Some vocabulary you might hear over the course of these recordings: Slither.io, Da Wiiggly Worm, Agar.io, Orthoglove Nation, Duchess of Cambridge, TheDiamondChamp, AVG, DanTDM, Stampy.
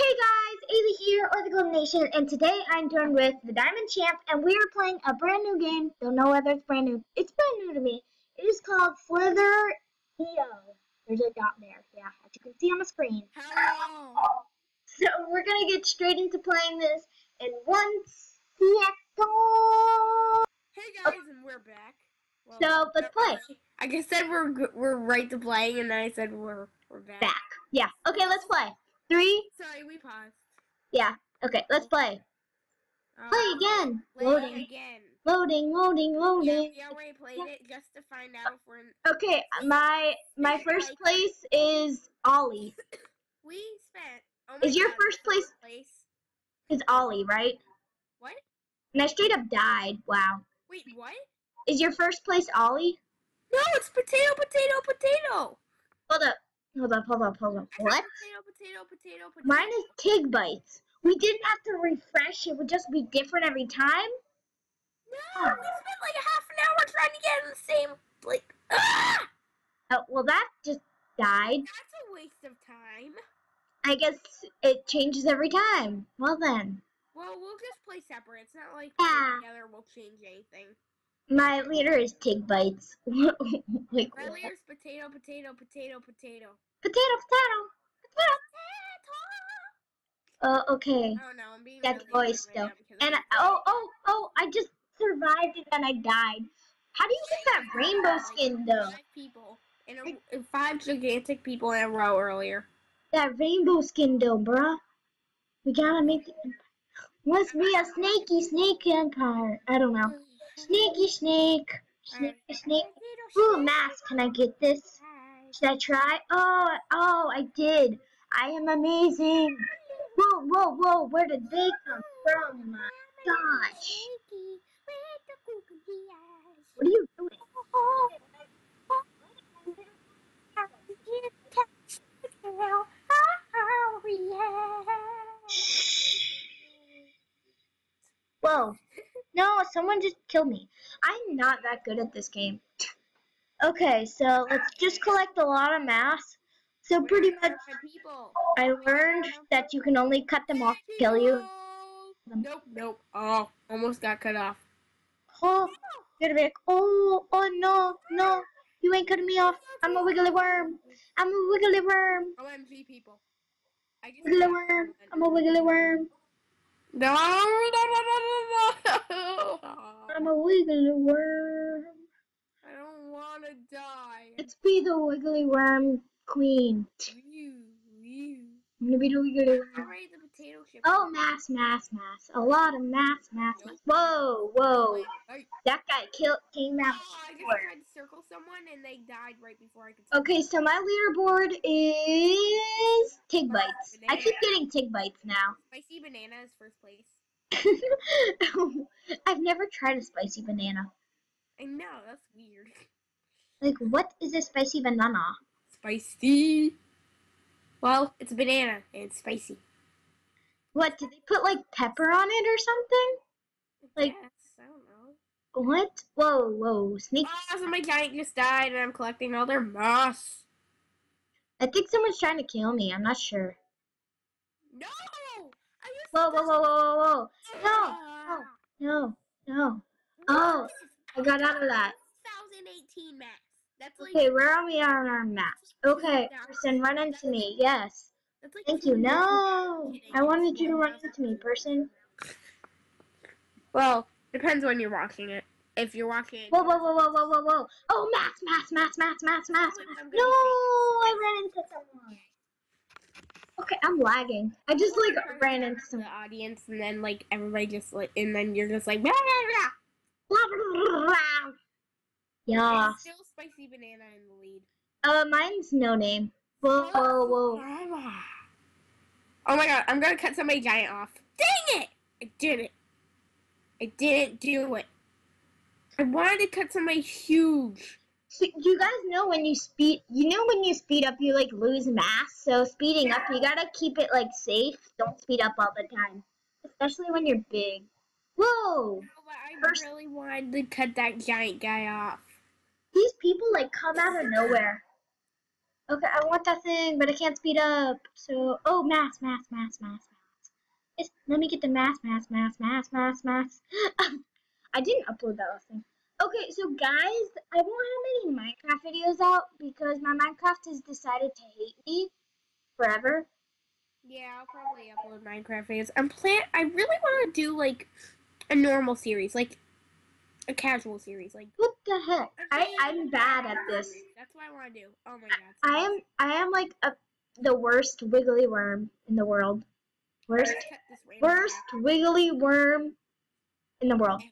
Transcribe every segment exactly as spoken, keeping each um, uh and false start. Hey guys, Ailey here, Orthoglove Nation, and today I'm doing with the Diamond Champ, and we are playing a brand new game. Don't know whether it's brand new. It's brand new to me. It is called Slither dot I O. There's a dot there, yeah, as you can see on the screen. Hello. So we're gonna get straight into playing this in one second. Hey guys, okay. And we're back. Well, so let's play. Like I said, we're we're right to playing, and then I said we're we're back. Back. Yeah. Okay, let's play. Three. Sorry, we paused. Yeah. Okay, let's play. Um, play again. Play loading. Again. Loading. Loading. Loading. Yeah, we already played yeah. it just to find out if we're. In okay, my my first like place it. is Ollie. We spent. Oh my is God, your first place, place? Is Ollie, right? What? And I straight up died. Wow. Wait, what? Is your first place Ollie? No, it's potato, potato, potato. Hold up. Hold up, hold up, hold up. What? Potato, potato, potato, potato. Mine is Tig Bites. We didn't have to refresh. It would just be different every time. No, oh. We spent like half an hour trying to get in the same, like, ah! Oh, well, that just died. That's a waste of time. I guess it changes every time. Well, then. Well, we'll just play separate. It's not like yeah. together we'll change anything. My leader is Tig Bites. Like, my leader is potato, potato, potato, potato. Potato, potato, potato. Oh, uh, okay. Oh no, I'm being that's voice right still. And I, oh, oh, oh! I just survived and then I died. How do you get that rainbow skin though? Five people in a, in five gigantic people in a row earlier. That rainbow skin though, bruh. We gotta make it. Must be a snaky snake empire. I don't know. Sneaky snake. Sneaky right. snake. Ooh, mask. Can I get this? Should I try? Oh, oh, I did. I am amazing. Whoa, whoa, whoa. Where did they come from? My gosh. What are you doing? Whoa. No, someone just killed me. I'm not that good at this game. Okay, so let's just collect a lot of masks. So pretty much, I learned that you can only cut them off to kill you. Nope, nope. Oh, almost got cut off. Oh, you're gonna be like, oh, oh no, no, you ain't cutting me off. I'm a wiggly worm. I'm a wiggly worm. O M G, people. I just wiggly worm. I'm a wiggly worm. No, no, no, no, no, no. I'm a wiggly worm. I don't want to die. Let's be the wiggly worm queen. You, you. I'm going to be the wiggly worm. Already the potato chip. Oh, mass, mass, mass. A lot of mass, mass, mass. Whoa, whoa. That guy killed, came out. Oh, I just tried to circle someone and they died right before I could. Okay, so my leaderboard is Tig Bites. Banana. I keep getting Tig Bites now. Spicy banana is first place. I've never tried a spicy banana. I know, that's weird. Like, what is a spicy banana? Spicy. Well, it's a banana, and it's spicy. What, did they put, like, pepper on it or something? Like, yes, I don't know. What? Whoa, whoa, snake. Oh, so my giant just died, and I'm collecting all their moss. I think someone's trying to kill me, I'm not sure. No! I just whoa, whoa, whoa, whoa, whoa, whoa. No, no, no, no. Oh. I got out of that. twenty eighteen maps. That's like okay, where are we on our maps? Okay, person, run into me. Yes. Like thank you. No, I wanted you to run into me, person. Well, depends when you're watching it. If you're watching it. Whoa, whoa, whoa, whoa, whoa, whoa, whoa. Oh, mass, mass, mass, mass, mass, mass. No, I ran into someone. Okay, I'm lagging. I just like ran into some audience, and then like everybody just like, and then you're just like. Blah, blah, blah. Yeah. It's still spicy banana in the lead. Uh, mine's no name. Whoa, whoa, whoa. Oh my god, I'm gonna cut somebody giant off. Dang it! I did it. I didn't do it. I wanted to cut somebody huge. So you guys know when you speed, you know when you speed up, you like lose mass. So speeding up, you gotta keep it like safe. Don't speed up all the time, especially when you're big. Whoa! No, but I First, really wanted to cut that giant guy off. These people like come out of nowhere. Okay, I want that thing, but I can't speed up. So, oh, mass, mass, mass, mass, mass. It's, let me get the mass, mass, mass, mass, mass, mass. I didn't upload that last thing. Okay, so guys, I won't have many Minecraft videos out because my Minecraft has decided to hate me forever. Yeah, I'll probably upload Minecraft videos. I'm plan. I really want to do like a normal series, like a casual series, like. What the heck? I I'm bad at this. That's what I want to do. Oh my god. I am I am like a the worst wiggly worm in the world. Worst worst wiggly worm in the world.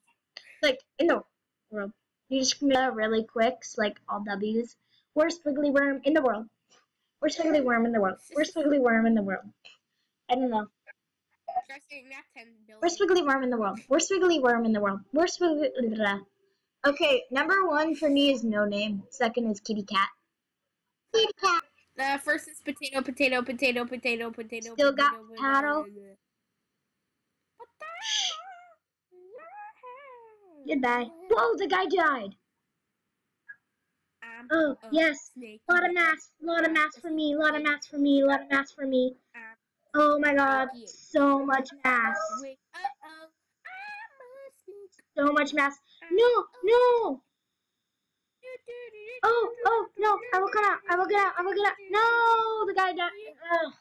Like in the world. You just make that really quick, so like all W's. Worst wiggly worm in the world. Worst wiggly worm in the world. Worst wiggly worm in the world. I don't know. Worst wiggly worm in the world. Worst wiggly worm in the world. Worst wiggly. Okay, number one for me is no name. Second is kitty cat. Kitty cat. Uh, first is potato, potato, potato, potato, potato. Still got paddle. What the heck? Goodbye. Whoa, the guy died. I'm oh yes, snake. Lot of mass, lot of mass for me, lot of mass for me, lot of mass for me. I'm oh my god, so much mass. Wait, uh-oh. So much mass. No, no. Oh, oh, no. I will get out. I will get out. I will get out. No, the guy died. Oh.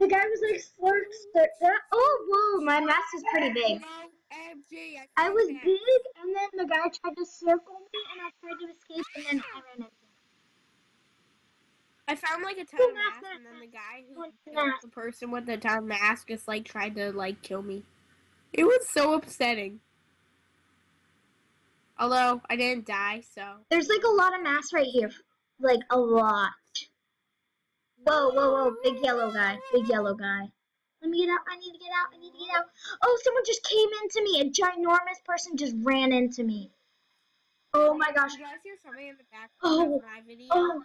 The guy was like slurped. Oh, whoa. My mass is pretty big. I was big, and then the guy tried to circle me, and I tried to escape, and then I ran into him. I found like a ton of mass, and then the guy who killed the person with the ton of mass just like tried to like kill me. It was so upsetting. Although, I didn't die, so... There's, like, a lot of mass right here. Like, a lot. Whoa, whoa, whoa. Big yellow guy. Big yellow guy. Let me get out. I need to get out. I need to get out. Oh, someone just came into me. A ginormous person just ran into me. Oh, my gosh. You guys hear something in the back of my video? Oh,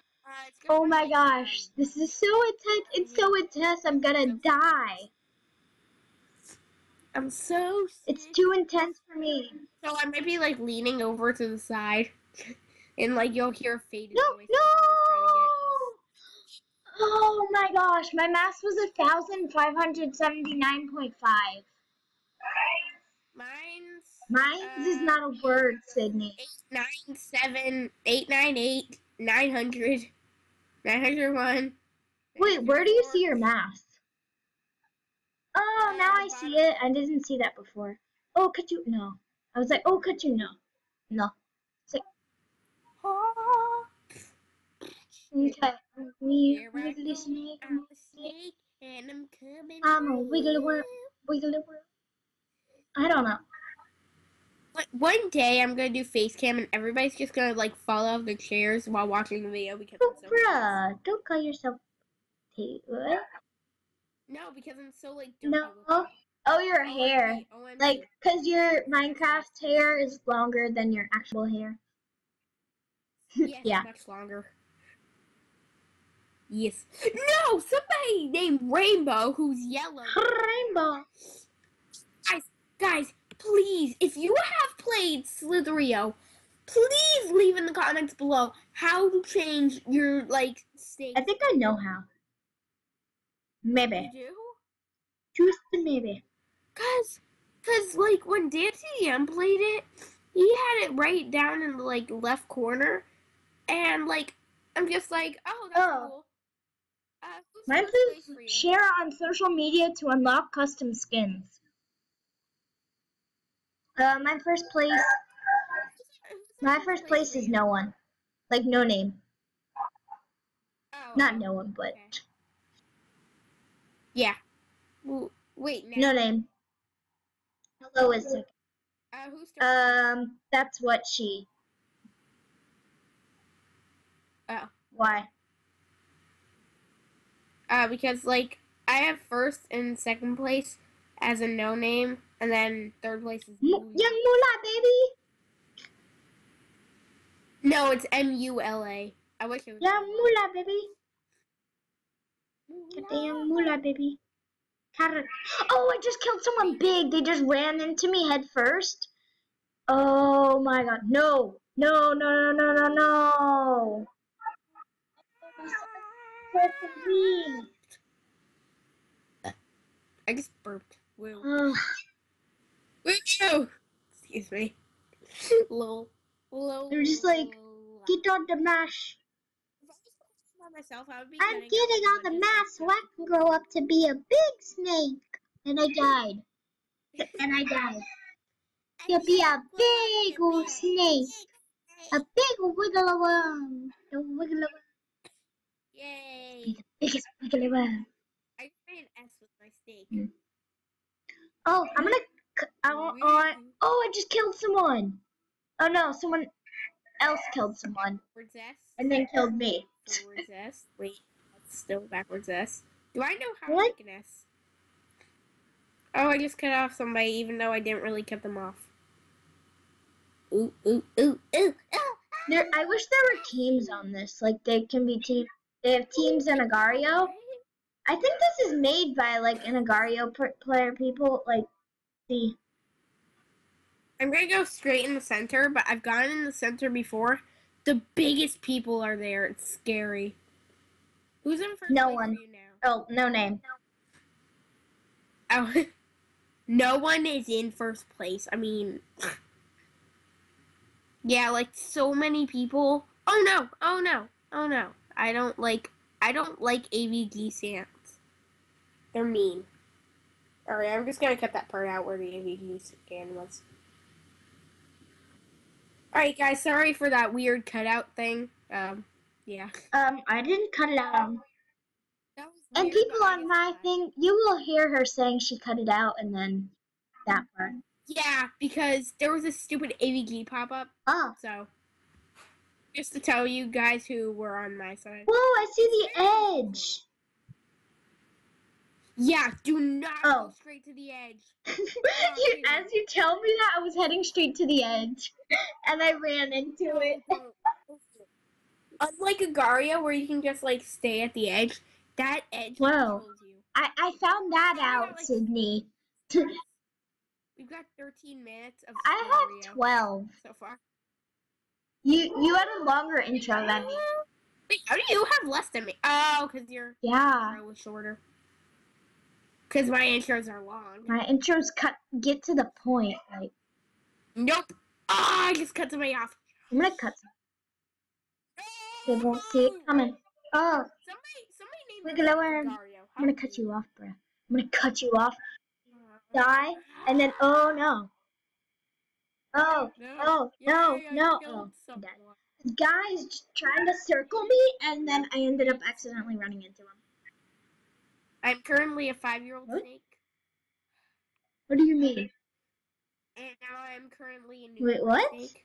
oh my gosh. This is so intense. It's so intense. I'm gonna die. I'm so sick. It's too intense for me. So I might be like leaning over to the side, and like you'll hear faded no, voice. No! Oh my gosh, my mass was a thousand five hundred seventy-nine point five. Mine's. Mine's uh, is not a word, Sydney. Eight nine seven eight nine eight nine hundred nine hundred one. Wait, where do you see your mass? Oh, now I see it. I didn't see that before. Oh, could you? No. I was like, oh, could you? No. No. It's like, oh. Okay. I'm a wiggly snake. I'm a snake. And I'm coming. I'm a wiggly worm. Wiggly worm. I don't know. One day I'm going to do face cam and everybody's just going to, like, fall off their chairs while watching the video. Because oh, so bruh. Don't call yourself Taylor. No, because I'm so, like, dirty. No. Oh, oh your oh, hair. Oh, like, because your Minecraft hair is longer than your actual hair. Yes, yeah. Much longer. Yes. No! Somebody named Rainbow who's yellow. Rainbow. Guys, guys, please, if you have played Slither dot I O, please leave in the comments below how to change your, like, state. I think I know how. Maybe. You do? Just maybe. Cause, cause like when Dan T D M played it, he had it right down in the like left corner, and like I'm just like, oh, that's oh. cool. Uh, Mine says share on social media to unlock custom skins. Uh, my first place. My first place is no one, like no name. Oh. Not no one, but. Okay. Yeah. Wait. Now. No name. Hello is second. Uh, who's started? Um, that's what she. Oh. Why? Uh, because like I have first and second place as a no name, and then third place is M Young Moolah, baby. No, it's M U L A. I wish it was Young Moolah, baby. Damn moolah, baby. Oh, I just killed someone big. They just ran into me head first. Oh my god. No. No, no, no, no, no, no. burped and uh, I just burped. Whoa. Uh. Whoa. Excuse me. Lol. Lol. They're just like, get on the mash. If I was by myself, I would be I'm getting, getting on the mash so I can grow up to be a big snake. And I died. And I died. To be a big old snake. A big wiggle worm. The wiggle worm. Yay. Be the biggest wiggle worm. I made an S with my snake. Mm. Oh, I'm gonna. I, I, oh, I just killed someone. Oh no, someone else killed someone. Backwards S. And then killed me. Backwards S. Wait, that's still backwards S. Do I know how what? to make an S? Oh, I just cut off somebody, even though I didn't really cut them off. Ooh, ooh, ooh, ooh, ooh. There, I wish there were teams on this. Like, they can be team. They have teams in Agar dot i o. I think this is made by, like, an Agar dot i o player people. Like, see. I'm gonna go straight in the center, but I've gone in the center before. The biggest people are there. It's scary. Who's in first? No one. Now? Oh, no name. Oh. No one is in first place. I mean, yeah, like so many people. Oh no! Oh no! Oh no! I don't like. I don't like A V G scans. They're mean. All right, I'm just gonna cut that part out where the A V G scan was. All right, guys. Sorry for that weird cutout thing. Um, yeah. Um, I didn't cut it out. And people on my thing, you will hear her saying she cut it out and then that part. Yeah, because there was a stupid A V G pop-up. Oh. So, just to tell you guys who were on my side. Whoa, I see the edge. Yeah, do not oh. go straight to the edge. you, as you tell me that, I was heading straight to the edge. And I ran into it. Unlike Agar dot i o, where you can just, like, stay at the edge. That edge controls you. I, I found that out, like, Sydney. We've got thirteen minutes of I have twelve. So far. You you had a longer intro than me. Wait, how do you have less than me? Oh, because your yeah. intro was shorter. Because my intros are long. My intros cut get to the point. Like. Nope. Oh, I just cut somebody off. I'm going to cut somebody. They won't see it coming. Oh. Somebody, somebody named Wiggle Worm. I'm gonna cut you off, bro. I'm gonna cut you off. Die, and then oh no. Oh, no. oh, no, yeah, no. Oh, the guy's trying to circle me, and then I ended up accidentally running into him. I'm currently a five-year-old snake. What do you mean? And now I'm currently a new Wait, what? snake.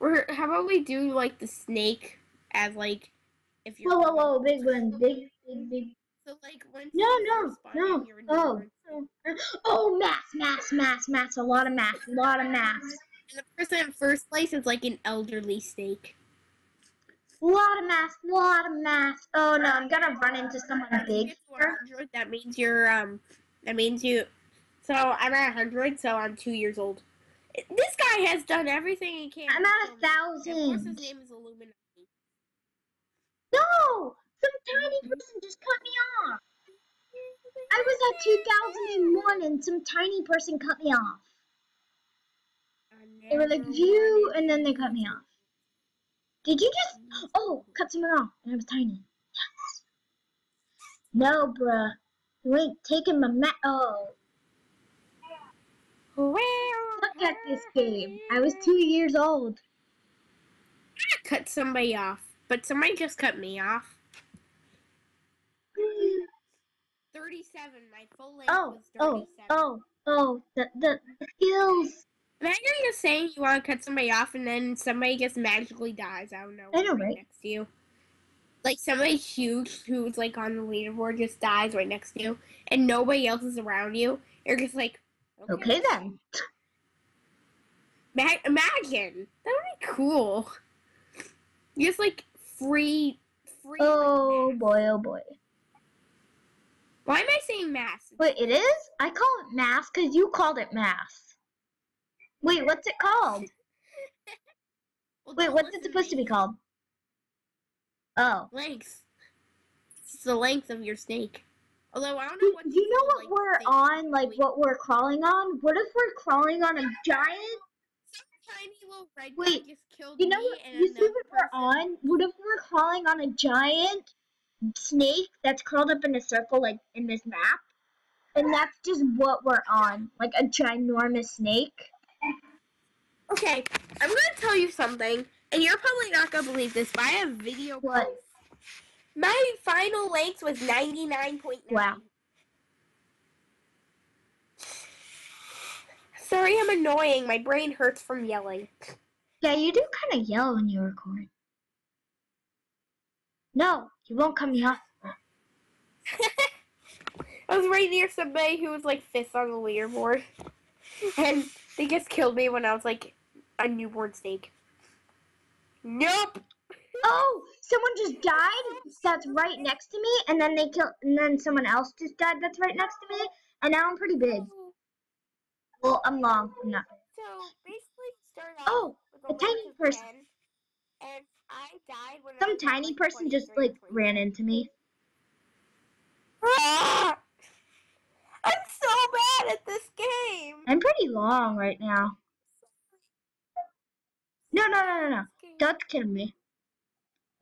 Or how about we do like the snake? As like, if you're whoa, whoa, whoa, big one, big, big, big. So like when no, no, no, oh, oh, mass, mass, mass, mass, a lot of mass, a lot of mass. And the person in first place is like an elderly snake. A lot of mass, a lot of mass. Oh no, I'm gonna run into someone big. That means you're um, that means you. So I'm at a hundred, so I'm two years old. This guy has done everything he can. I'm at a thousand. Of course, his name is Illuminati. No! Some tiny person just cut me off! I was at two thousand one and some tiny person cut me off. They were like, view, and then they cut me off. Did you just... Oh, cut someone off, and I was tiny. Yes! No, bruh. You ain't taking my ma- Oh. Look at this game. I was two years old. I cut somebody off. But somebody just cut me off. thirty-seven, my full length oh, was thirty-seven. Oh, oh, oh, the, the, the skills. Imagine you're saying you want to cut somebody off and then somebody just magically dies. I don't know. I know, right? Next to you. Like somebody huge who's like on the leaderboard just dies right next to you and nobody else is around you. You're just like, okay, okay then. Ma imagine. That would be cool. You're just like, Free, free. Oh like boy, oh boy. Why am I saying mass? Wait, it is? I call it mass because you called it mass. Wait, what's it called? well, Wait, what's it supposed to, to be called? Oh. Length. It's the length of your snake. Although, I don't know what... Do you know what we're on, like, what we're crawling on? What if we're crawling on a giant... Some tiny little red guy just killed me and another person. Wait, you know what, you see what we're on? What if we're crawling on a giant snake that's curled up in a circle, like, in this map? And that's just what we're on. Like, a ginormous snake. Okay, I'm gonna tell you something, and you're probably not gonna believe this, but I have video proof. My final length was ninety-nine point nine. Wow. Sorry I'm annoying. My brain hurts from yelling. Yeah, you do kind of yell when you record. No, you won't cut me off. I was right near somebody who was like fifth on the leaderboard. And they just killed me when I was like a newborn snake. Nope! Oh, someone just died that's right next to me, and then they killed, and then someone else just died that's right next to me, and now I'm pretty big. Well, I'm long. I'm not. So basically, start off. Oh, with a, a tiny person. ten, and I died when some I tiny like person just like ran into me. Ah! I'm so bad at this game. I'm pretty long right now. No, no, no, no, no! Don't kill me.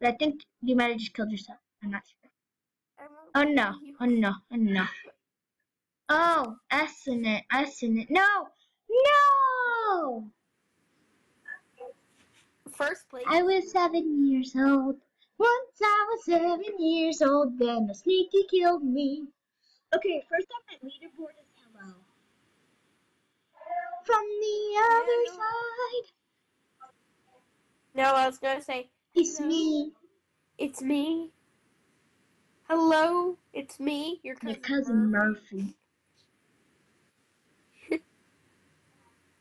But I think you might have just killed yourself. I'm not sure. Oh no! Oh no! Oh no! Oh, S in it! S in it! No! No! First place. I was seven years old. Once I was seven years old, then a sneaky killed me. Okay, first up, my leaderboard is hello. From the other no. side. No, I was gonna say. It's no. me. It's me. Hello, it's me, your cousin, your cousin Murphy.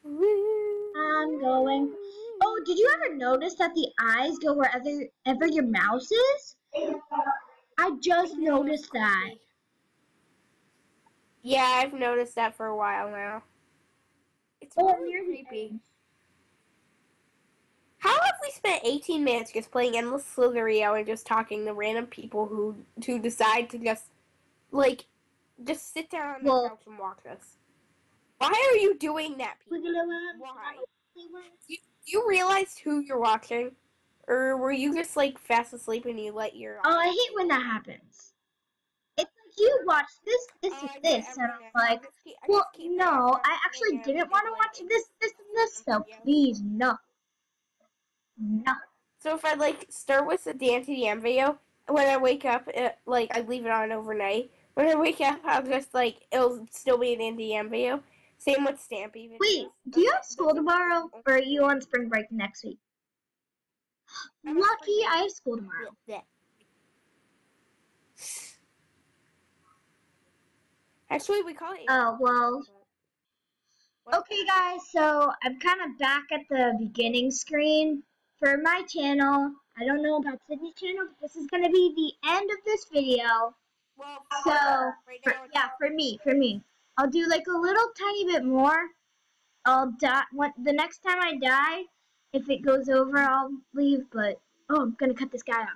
I'm going. Oh, did you ever notice that the eyes go wherever ever your mouse is? I just noticed that. Yeah, I've noticed that for a while now. It's oh, really creepy. How have we spent eighteen minutes just playing endless Slither dot I O and just talking to random people who who decide to just like just sit down on the well, couch and watch us? Why are you doing that, people? Why? You, you realized who you're watching, or were you just like fast asleep and you let your? Oh, I hate when that happens. It's like you watch this, this, oh, and this, and I'm like, keep, well, no, I actually didn't want to watch like, this, this, and this. So please, no. No. So if I like start with the Dan T D M video, when I wake up, it, like I leave it on overnight. When I wake up, I'll just like it'll still be an Dan T D M video. Same with Stampy videos. Wait, do you have school tomorrow, or are you on spring break next week? Lucky, I have school tomorrow. Actually, we call it. Oh well. Okay, guys. So I'm kind of back at the beginning screen. For my channel, I don't know about Sydney's channel, but this is going to be the end of this video. Well, so, right for, yeah, for me, for me. I'll do like a little tiny bit more. I'll die, when, the next time I die, if it goes over, I'll leave, but, oh, I'm going to cut this guy off.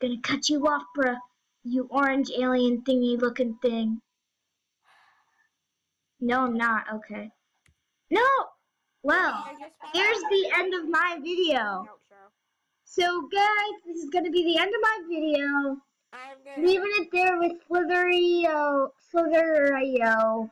I'm going to cut you off, bruh, you orange alien thingy looking thing. No, I'm not, okay. No! Well, here's the end of my video. So guys, this is going to be the end of my video. Leaving it there with Slither dot I O. Slither dot I O.